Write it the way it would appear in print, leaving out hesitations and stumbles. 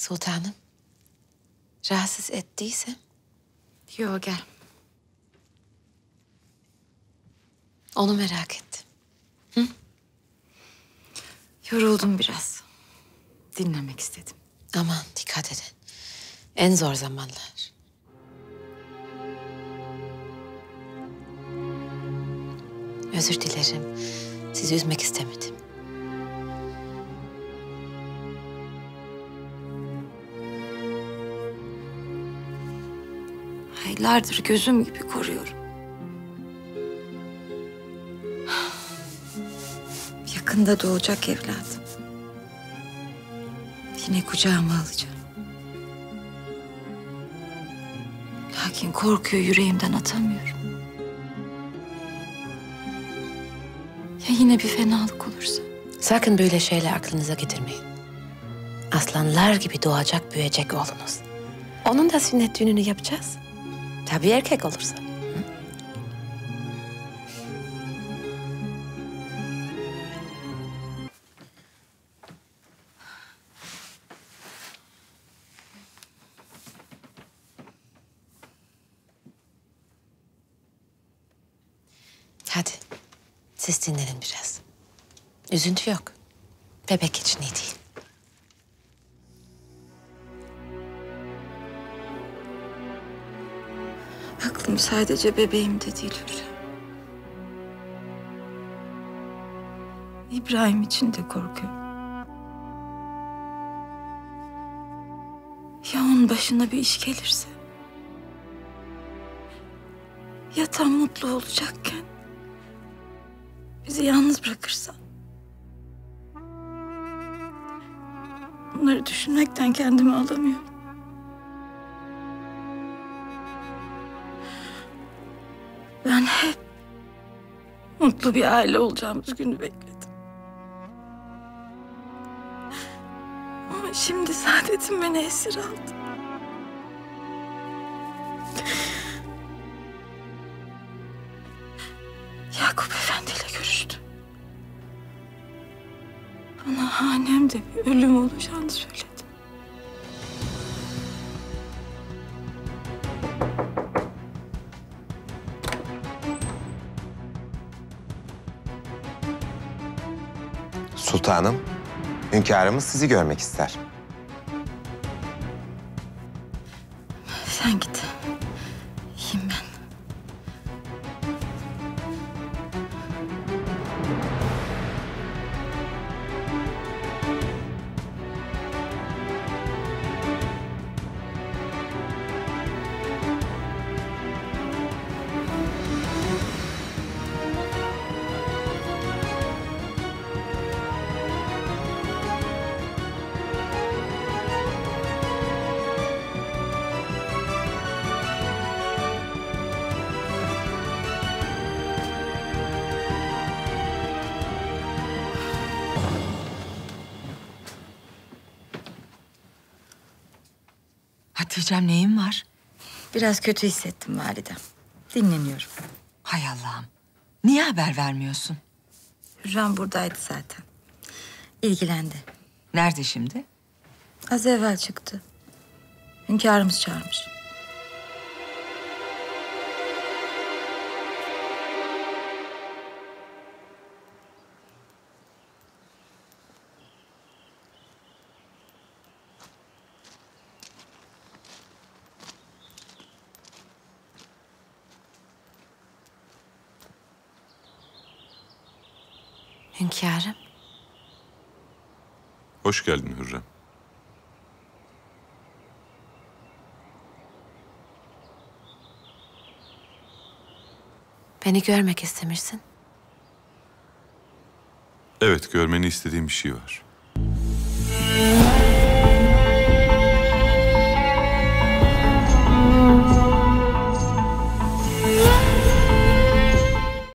Sultanım, rahatsız ettiysem... Yok, gel. Onu merak ettim. Hı? Yoruldum biraz. Dinlemek istedim. Aman dikkat edin. En zor zamanlar. Özür dilerim. Sizi üzmek istemedim. Aylardır gözüm gibi koruyorum. Yakında doğacak evladım. Yine kucağıma alacağım. Lakin korkuyor, yüreğimden atamıyorum. Ya yine bir fenalık olursa? Sakın böyle şeyler aklınıza getirmeyin. Aslanlar gibi doğacak, büyüyecek oğlunuz. Onun da sünnet düğününü yapacağız. Tabii erkek olursa. Hadi, siz dinlenin biraz. Üzüntü yok. Bebek için iyi değil. Aklım sadece bebeğimde değil Hürrem. İbrahim için de korkuyorum. Ya onun başına bir iş gelirse? Ya tam mutlu olacakken bizi yalnız bırakırsan? Bunları düşünmekten kendimi alamıyorum. Ben hep mutlu bir aile olacağımız günü bekledim. Ama şimdi Saadet'im beni esir aldı. Yakup Efendi ile görüştüm. Bana hanemde bir ölüm olacağını söyledi. Sultanım, hünkârımız sizi görmek ister. Sen git. İyiyim ben. Hatice'm, neyin var? Biraz kötü hissettim validem. Dinleniyorum. Hay Allah'ım. Niye haber vermiyorsun? Hürrem buradaydı zaten. İlgilendi. Nerede şimdi? Az evvel çıktı. Hünkârımız çağırmış. Hünkârım. Hoş geldin Hürrem. Beni görmek istemişsin. Evet, görmeni istediğim bir şey var.